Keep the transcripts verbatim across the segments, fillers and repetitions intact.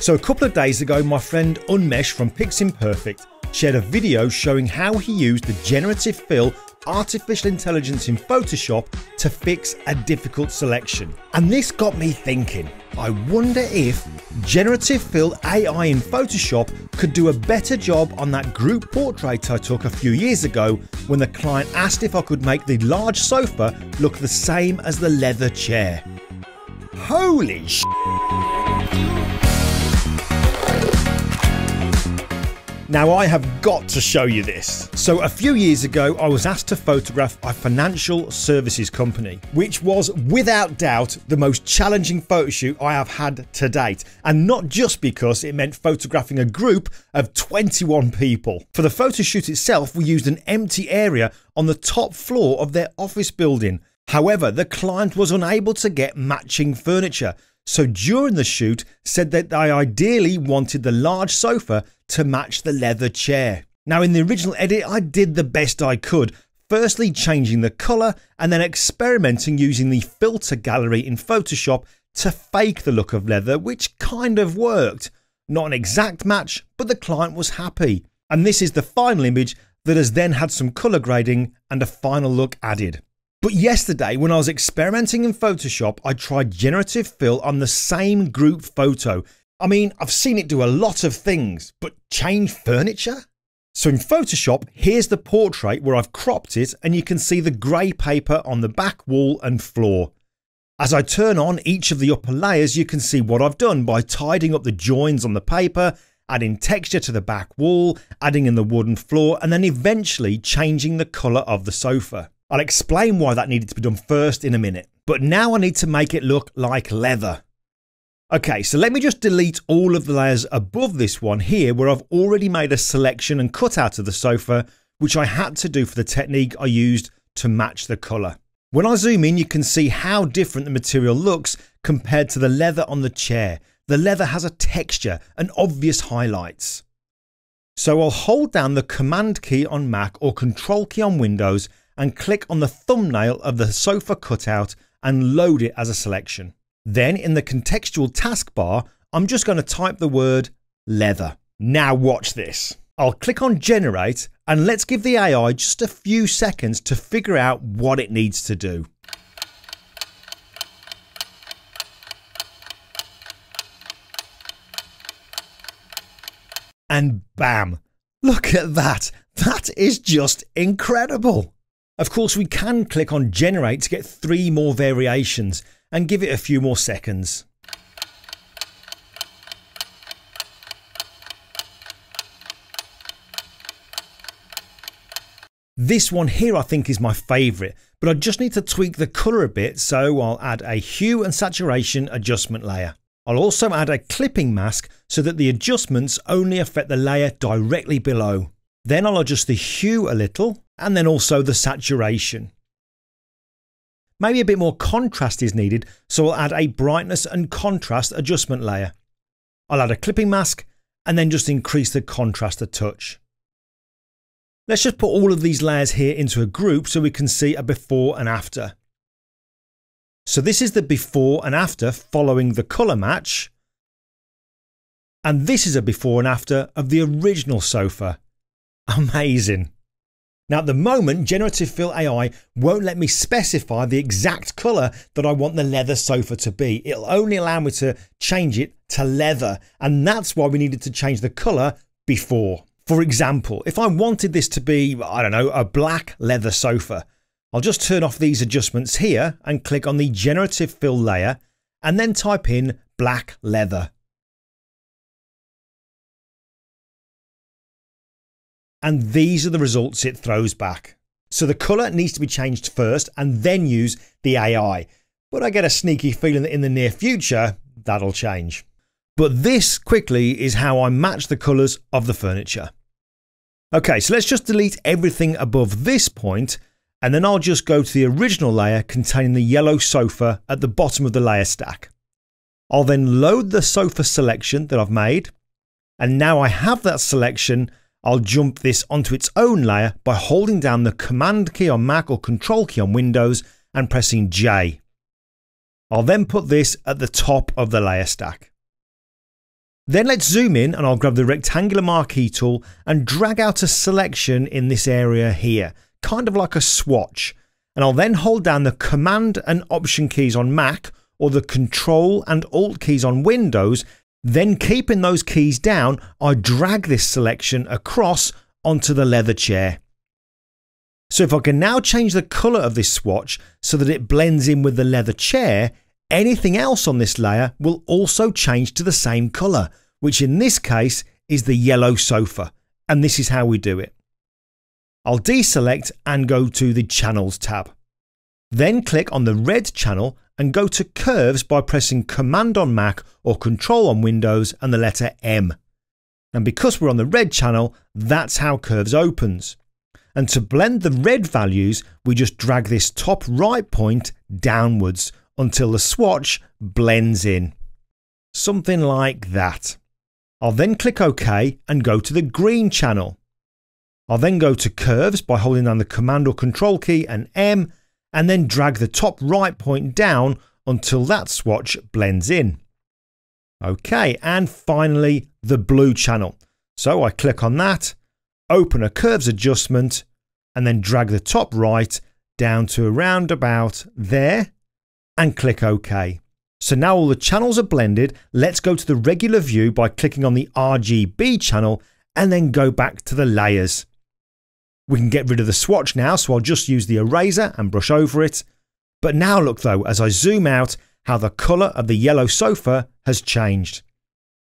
So a couple of days ago, my friend Unmesh from Piximperfect shared a video showing how he used the Generative Fill artificial intelligence in Photoshop to fix a difficult selection. And this got me thinking, I wonder if Generative Fill A I in Photoshop could do a better job on that group portrait I took a few years ago when the client asked if I could make the large sofa look the same as the leather chair. Holy sh**! Now I have got to show you this. So a few years ago, I was asked to photograph a financial services company, which was without doubt the most challenging photo shoot I have had to date. And not just because it meant photographing a group of twenty-one people. For the photo shoot itself, we used an empty area on the top floor of their office building. However, the client was unable to get matching furniture. So during the shoot, said that I ideally wanted the large sofa to match the leather chair. Now in the original edit, I did the best I could, firstly changing the color and then experimenting using the filter gallery in Photoshop to fake the look of leather, which kind of worked. Not an exact match, but the client was happy. And this is the final image that has then had some color grading and a final look added. But yesterday, when I was experimenting in Photoshop, I tried Generative Fill on the same group photo. I mean, I've seen it do a lot of things, but change furniture? So in Photoshop, here's the portrait where I've cropped it and you can see the grey paper on the back wall and floor. As I turn on each of the upper layers, you can see what I've done by tidying up the joins on the paper, adding texture to the back wall, adding in the wooden floor, and then eventually changing the colour of the sofa. I'll explain why that needed to be done first in a minute, but now I need to make it look like leather. Okay, so let me just delete all of the layers above this one here where I've already made a selection and cut out of the sofa, which I had to do for the technique I used to match the color. When I zoom in, you can see how different the material looks compared to the leather on the chair. The leather has a texture and obvious highlights. So I'll hold down the Command key on Mac or Control key on Windows and click on the thumbnail of the sofa cutout and load it as a selection. Then in the contextual taskbar, I'm just going to type the word leather. Now watch this. I'll click on generate and let's give the A I just a few seconds to figure out what it needs to do. And bam, look at that. That is just incredible. Of course, we can click on generate to get three more variations and give it a few more seconds. This one here I think is my favourite, but I just need to tweak the colour a bit, so I'll add a hue and saturation adjustment layer. I'll also add a clipping mask so that the adjustments only affect the layer directly below. Then I'll adjust the hue a little, and then also the saturation. Maybe a bit more contrast is needed, so I'll add a brightness and contrast adjustment layer. I'll add a clipping mask and then just increase the contrast a touch. Let's just put all of these layers here into a group so we can see a before and after. So this is the before and after following the colour match. And this is a before and after of the original sofa. Amazing. Now at the moment, Generative Fill A I won't let me specify the exact colour that I want the leather sofa to be. It'll only allow me to change it to leather, and that's why we needed to change the colour before. For example, if I wanted this to be, I don't know, a black leather sofa, I'll just turn off these adjustments here and click on the Generative Fill layer and then type in black leather. And these are the results it throws back. So the colour needs to be changed first and then use the A I. But I get a sneaky feeling that in the near future, that'll change. But this quickly is how I match the colours of the furniture. Okay, so let's just delete everything above this point, and then I'll just go to the original layer containing the yellow sofa at the bottom of the layer stack. I'll then load the sofa selection that I've made. And now I have that selection, I'll jump this onto its own layer by holding down the Command key on Mac or Control key on Windows and pressing J. I'll then put this at the top of the layer stack. Then let's zoom in and I'll grab the rectangular marquee tool and drag out a selection in this area here, kind of like a swatch. And I'll then hold down the Command and Option keys on Mac or the Control and Alt keys on Windows. Then keeping those keys down, I drag this selection across onto the leather chair. So if I can now change the color of this swatch so that it blends in with the leather chair, anything else on this layer will also change to the same color, which in this case is the yellow sofa. And this is how we do it. I'll deselect and go to the Channels tab. Then click on the red channel and go to Curves by pressing Command on Mac or Control on Windows and the letter M. And because we're on the red channel, that's how Curves opens. And to blend the red values, we just drag this top right point downwards until the swatch blends in. Something like that. I'll then click OK and go to the green channel. I'll then go to Curves by holding down the Command or Control key and M, and then drag the top right point down until that swatch blends in. Okay, and finally the blue channel. So I click on that, open a curves adjustment, and then drag the top right down to around about there, and click OK. So now all the channels are blended. Let's go to the regular view by clicking on the R G B channel, and then go back to the layers. We can get rid of the swatch now, so I'll just use the eraser and brush over it. But now look though, as I zoom out, how the colour of the yellow sofa has changed.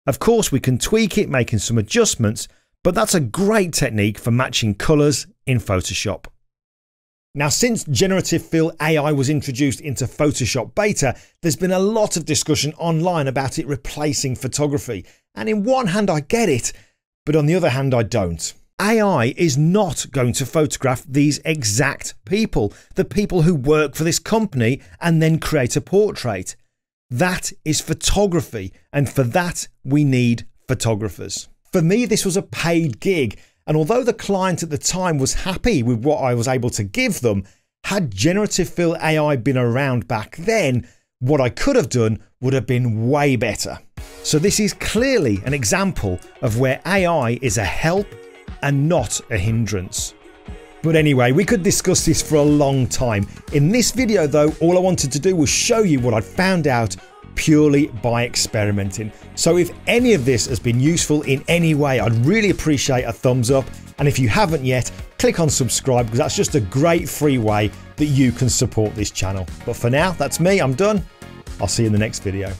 Of course, we can tweak it, making some adjustments, but that's a great technique for matching colours in Photoshop. Now, since Generative Fill A I was introduced into Photoshop beta, there's been a lot of discussion online about it replacing photography. And in one hand, I get it, but on the other hand, I don't. A I is not going to photograph these exact people, the people who work for this company, and then create a portrait. That is photography, and for that, we need photographers. For me, this was a paid gig, and although the client at the time was happy with what I was able to give them, had Generative Fill A I been around back then, what I could have done would have been way better. So this is clearly an example of where A I is a help and not a hindrance. But anyway, we could discuss this for a long time. In this video though, all I wanted to do was show you what I'd found out purely by experimenting. So if any of this has been useful in any way, I'd really appreciate a thumbs up. And if you haven't yet, click on subscribe, because that's just a great free way that you can support this channel. But for now, that's me, I'm done. I'll see you in the next video.